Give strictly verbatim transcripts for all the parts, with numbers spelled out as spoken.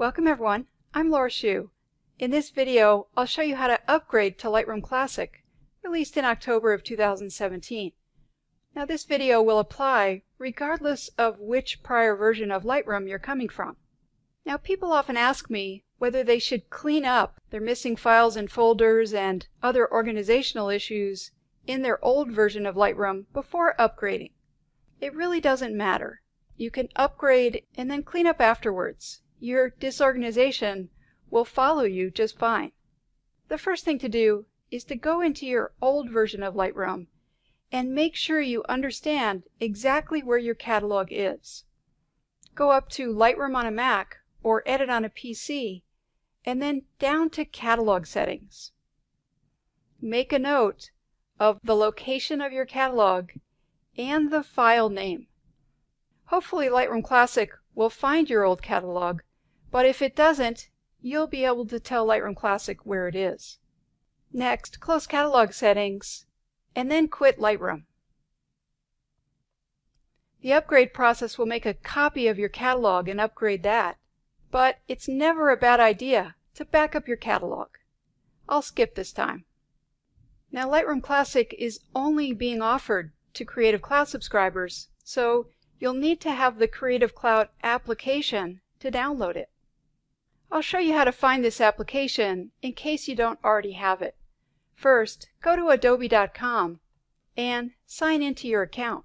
Welcome everyone, I'm Laura Shoe. In this video, I'll show you how to upgrade to Lightroom Classic, released in October of two thousand seventeen. Now this video will apply regardless of which prior version of Lightroom you're coming from. Now people often ask me whether they should clean up their missing files and folders and other organizational issues in their old version of Lightroom before upgrading. It really doesn't matter. You can upgrade and then clean up afterwards. Your disorganization will follow you just fine. The first thing to do is to go into your old version of Lightroom and make sure you understand exactly where your catalog is. Go up to Lightroom on a Mac or Edit on a P C and then down to Catalog Settings. Make a note of the location of your catalog and the file name. Hopefully Lightroom Classic will find your old catalog, but if it doesn't, you'll be able to tell Lightroom Classic where it is. Next, close Catalog Settings, and then quit Lightroom. The upgrade process will make a copy of your catalog and upgrade that, but it's never a bad idea to back up your catalog. I'll skip this time. Now Lightroom Classic is only being offered to Creative Cloud subscribers, so you'll need to have the Creative Cloud application to download it. I'll show you how to find this application in case you don't already have it. First, go to adobe dot com and sign into your account.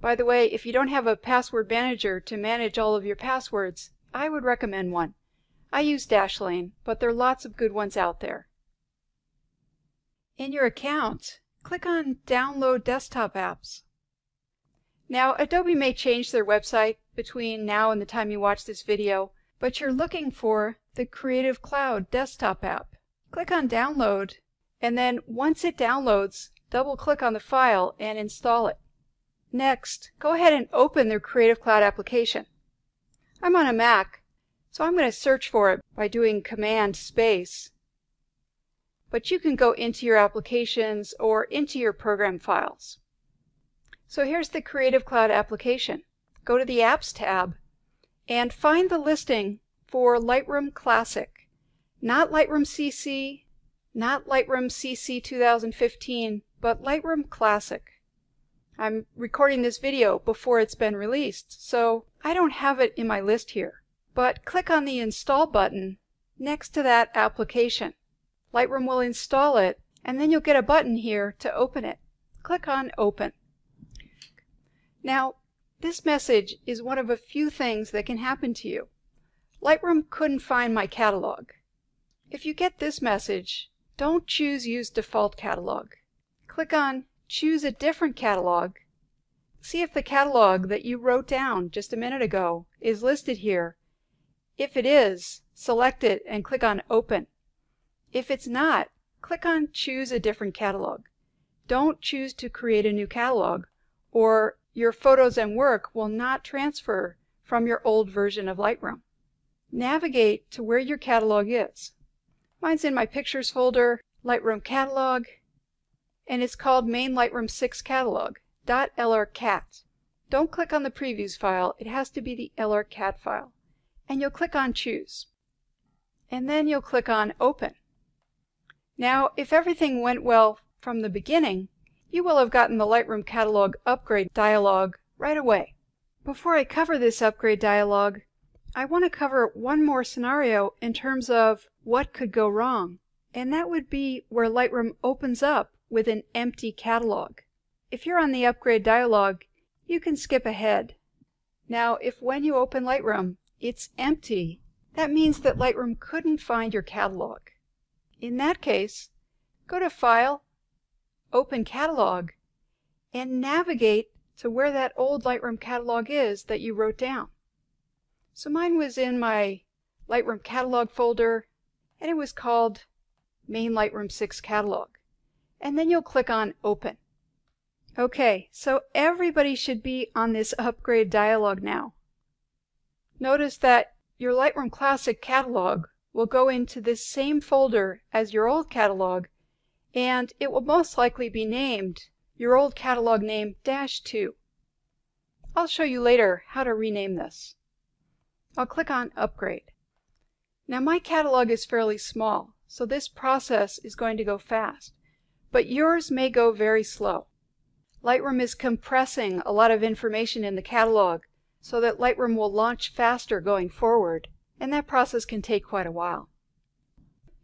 By the way, if you don't have a password manager to manage all of your passwords, I would recommend one. I use Dashlane, but there are lots of good ones out there. In your account, click on Download Desktop Apps. Now, Adobe may change their website between now and the time you watch this video, but you're looking for the Creative Cloud desktop app. Click on Download, and then once it downloads, double-click on the file and install it. Next, go ahead and open their Creative Cloud application. I'm on a Mac, so I'm going to search for it by doing Command Space. But you can go into your applications or into your program files. So here's the Creative Cloud application. Go to the Apps tab and find the listing for Lightroom Classic. Not Lightroom C C, not Lightroom C C two thousand fifteen, but Lightroom Classic. I'm recording this video before it's been released, so I don't have it in my list here. But click on the Install button next to that application. Lightroom will install it, and then you'll get a button here to open it. Click on Open. Now, this message is one of a few things that can happen to you. Lightroom couldn't find my catalog. If you get this message, don't choose Use Default Catalog. Click on Choose a Different Catalog. See if the catalog that you wrote down just a minute ago is listed here. If it is, select it and click on Open. If it's not, click on Choose a Different Catalog. Don't choose to create a new catalog, or your photos and work will not transfer from your old version of Lightroom. Navigate to where your catalog is. Mine's in my Pictures folder, Lightroom Catalog, and it's called Main Lightroom six Catalog, .lrcat. Don't click on the Previews file, it has to be the L R cat file. And you'll click on Choose. And then you'll click on Open. Now, if everything went well from the beginning, you will have gotten the Lightroom Catalog upgrade dialog right away. Before I cover this upgrade dialog, I want to cover one more scenario in terms of what could go wrong, and that would be where Lightroom opens up with an empty catalog. If you're on the upgrade dialog, you can skip ahead. Now, if when you open Lightroom, it's empty, that means that Lightroom couldn't find your catalog. In that case, go to File, Open Catalog, and navigate to where that old Lightroom catalog is that you wrote down. So mine was in my Lightroom Catalog folder, and it was called Main Lightroom six Catalog. And then you'll click on Open. Okay, so everybody should be on this upgrade dialog now. Notice that your Lightroom Classic catalog will go into this same folder as your old catalog, and it will most likely be named your old catalog name dash two. I'll show you later how to rename this. I'll click on Upgrade. Now my catalog is fairly small, so this process is going to go fast, but yours may go very slow. Lightroom is compressing a lot of information in the catalog so that Lightroom will launch faster going forward, and that process can take quite a while.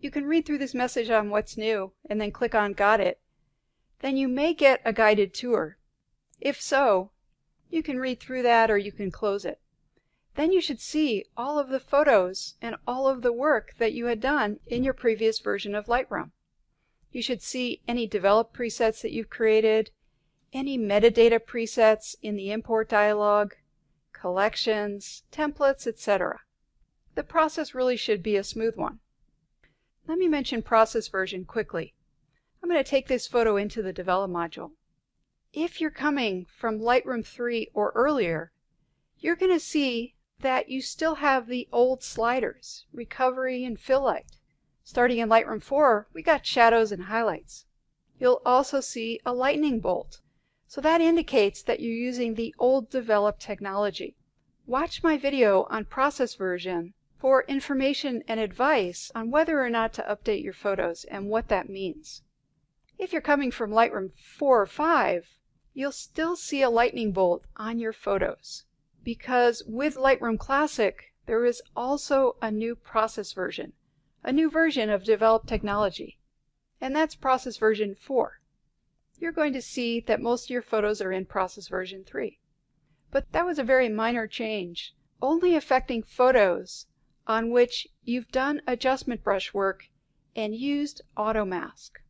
You can read through this message on what's new and then click on Got It. Then you may get a guided tour. If so, you can read through that or you can close it. Then you should see all of the photos and all of the work that you had done in your previous version of Lightroom. You should see any developed presets that you've created, any metadata presets in the import dialog, collections, templates, et cetera. The process really should be a smooth one. Let me mention process version quickly. I'm going to take this photo into the Develop module. If you're coming from Lightroom three or earlier, you're going to see that you still have the old sliders, recovery and fill light. Starting in Lightroom four, we got shadows and highlights. You'll also see a lightning bolt. So that indicates that you're using the old developed technology. Watch my video on process version for information and advice on whether or not to update your photos and what that means. If you're coming from Lightroom four or five, you'll still see a lightning bolt on your photos, because with Lightroom Classic, there is also a new process version, a new version of developed technology, and that's process version four. You're going to see that most of your photos are in process version three. But that was a very minor change, only affecting photos on which you've done adjustment brush work and used Auto Mask.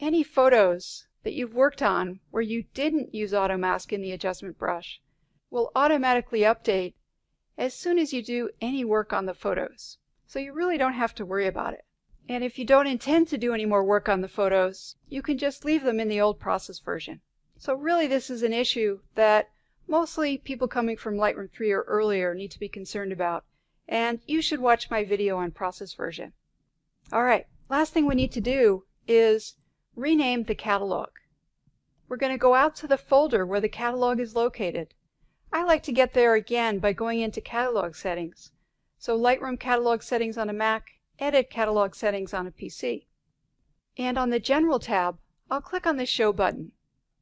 Any photos that you've worked on where you didn't use Auto Mask in the adjustment brush will automatically update as soon as you do any work on the photos. So you really don't have to worry about it. And if you don't intend to do any more work on the photos, you can just leave them in the old process version. So really this is an issue that mostly people coming from Lightroom three or earlier need to be concerned about, and you should watch my video on process version. Alright, last thing we need to do is rename the catalog. We're going to go out to the folder where the catalog is located. I like to get there again by going into Catalog Settings. So Lightroom Catalog Settings on a Mac, Edit Catalog Settings on a P C. And on the General tab, I'll click on the Show button.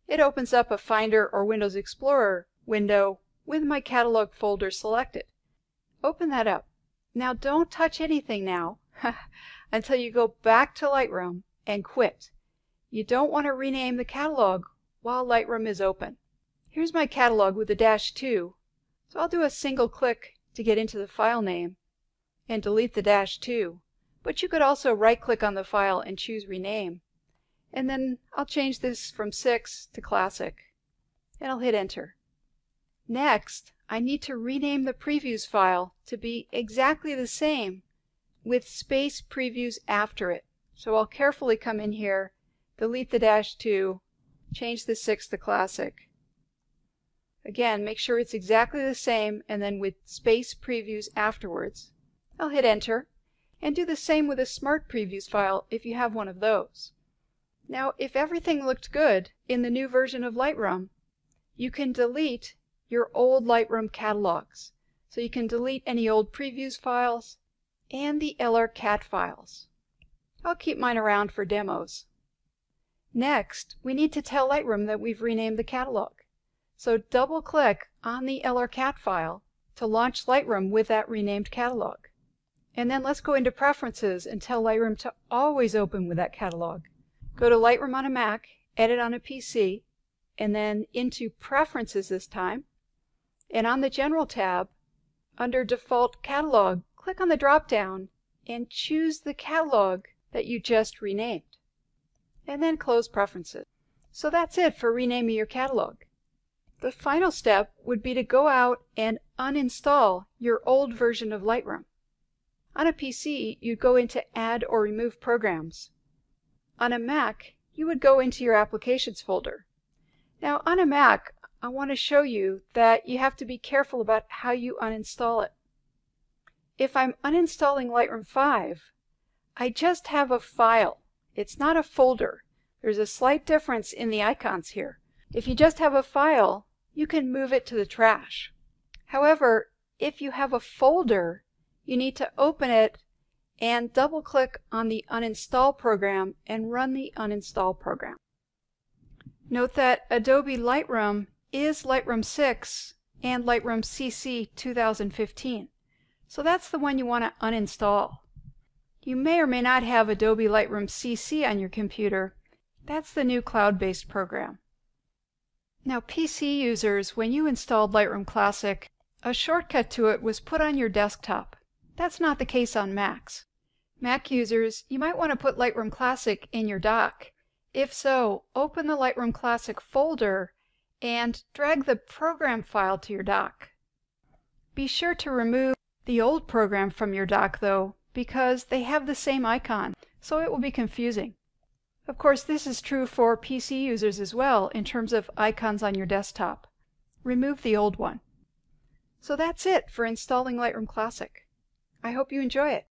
It opens up a Finder or Windows Explorer window with my catalog folder selected. Open that up. Now don't touch anything now until you go back to Lightroom and quit. You don't want to rename the catalog while Lightroom is open. Here's my catalog with the dash two, so I'll do a single click to get into the file name and delete the dash two, but you could also right-click on the file and choose Rename. And then I'll change this from six to Classic, and I'll hit Enter. Next, I need to rename the previews file to be exactly the same with space previews after it. So I'll carefully come in here, delete the dash two, change the six to Classic. Again, make sure it's exactly the same and then with space previews afterwards. I'll hit Enter and do the same with a smart previews file if you have one of those. Now, if everything looked good in the new version of Lightroom, you can delete your old Lightroom catalogs. So you can delete any old previews files and the L R cat files. I'll keep mine around for demos. Next, we need to tell Lightroom that we've renamed the catalog. So double click on the L R cat file to launch Lightroom with that renamed catalog. And then let's go into Preferences and tell Lightroom to always open with that catalog. Go to Lightroom on a Mac, Edit on a P C, and then into Preferences this time, and on the General tab, under Default Catalog, click on the drop-down and choose the catalog that you just renamed, and then close Preferences. So that's it for renaming your catalog. The final step would be to go out and uninstall your old version of Lightroom. On a P C, you'd go into Add or Remove Programs. On a Mac, you would go into your Applications folder. Now, on a Mac, I want to show you that you have to be careful about how you uninstall it. If I'm uninstalling Lightroom five, I just have a file. It's not a folder. There's a slight difference in the icons here. If you just have a file, you can move it to the trash. However, if you have a folder, you need to open it and double-click on the uninstall program and run the uninstall program. Note that Adobe Lightroom is Lightroom six and Lightroom C C two thousand fifteen, so that's the one you want to uninstall. You may or may not have Adobe Lightroom C C on your computer. That's the new cloud-based program. Now, P C users, when you installed Lightroom Classic, a shortcut to it was put on your desktop. That's not the case on Macs. Mac users, you might want to put Lightroom Classic in your dock. If so, open the Lightroom Classic folder and drag the program file to your dock. Be sure to remove the old program from your dock, though, because they have the same icon, so it will be confusing. Of course, this is true for P C users as well in terms of icons on your desktop. Remove the old one. So that's it for installing Lightroom Classic. I hope you enjoy it.